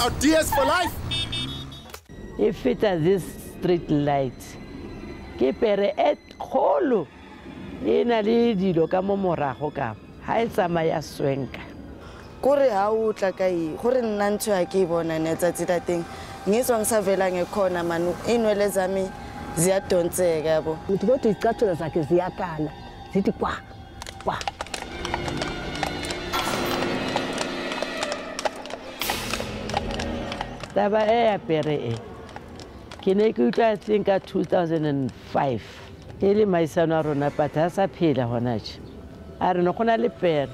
our DS for life. If it are this street light, keep it cool. In a lady, do come morahoka. High summer swank. Kore out like a Korean Nantu I gave on an exit thing. Nisong Savelang a corner man in Welezami, Ziaton Segabo. It got his captures like a Ziatan, Zitiqua. Taba e pere e. Kinekuta I think at 2005. Ele my son arona patasa phela honaje. Are no khona le pere.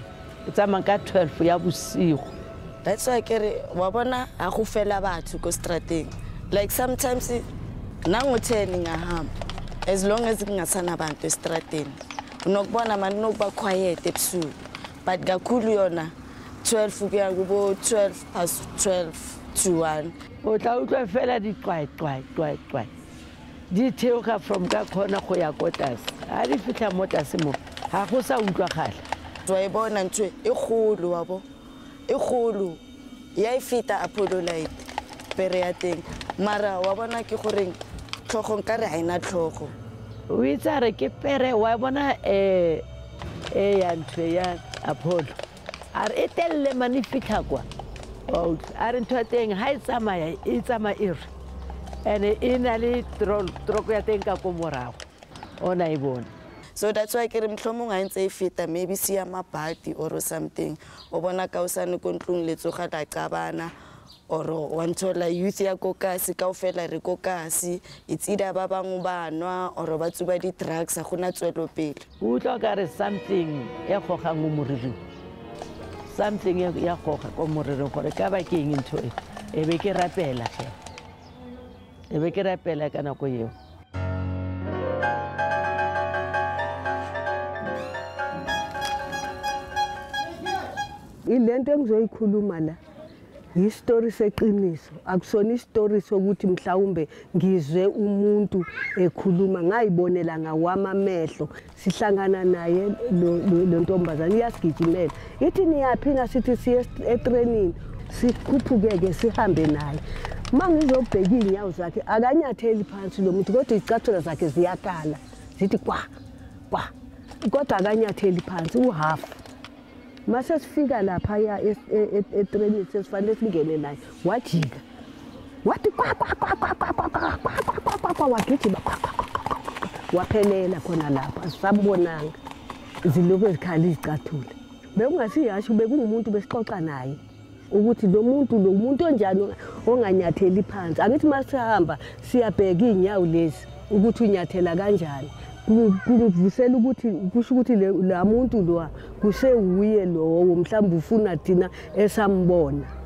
Tsamang ka 12 ya busigo. That's why kere wa bona a go fela batho ko strateng. Like sometimes nango turning aham. As long as ngingasana abantu strateng. Unokubona manje nokuba quiet ebusuku. But kakhulu yona 12 kuya kubo 12 past 12. To 1. Utawuta fela di twa. Di teuka from ka khona go ya kotas. A ri fitla motase mo. Ha go sa utlwa gala. Twa e bona ntwe e kholo wabo. E kholo. Ya ifita Apollo light. Pere ya teng. Mara wa bona ke goreng tlhogong ka re ha ina tlhogo. O itse re ke pere wa bona e ya ntwe ya Apollo. Are etelle manifika kwa. Oh, aren't you saying high summer? It's a my ear. And in a little trocatenka pomorao on I won. So that's why I came from and say fit and maybe see a party or something. Or one a causan control little hata cabana or one tola youthia cocassi, cowfella recocassi. It's either Baba Mubano or about somebody tracks a hunatolo pig. Who talk are something echo hangumuru. Something ya khoga ko morero gore ka ba ke eng ntho e be ke rapela kana ko yeo ilento engizoyikhuluma la history seqiniso akusona story sokuthi mhlawumbe ngizwe umuntu ekhuluma ngayibonela ngawamamehlo sihlangana naye lo ntombazana iyasigijimela ithi niyaphina sithi siye etraining sikhuphukeke sihambe naye mangizobheka inyawo zakhe akanyatheli phansi lo muntu kodwa izicathulo zakhe ziyaqala zithi kwa kodwa akanyatheli phansi uhafu mase sifika lapha ya etraining sesifanele singene naye wajika wathi kwa wagijima waphelela khona lapha sambonanga iziloko ezikhali izicathula bekungasiyasho bekungumuntu besixoxa naye ukuthi lo muntu onjani onganyatheli phansi angithi masihamba siyabheka inyawo lezi ukuthi unyathela kanjani kuvusela ukuthi kusho ukuthi la muntu lo kusewuye lowo mhlawumbe ufuna thina esambona.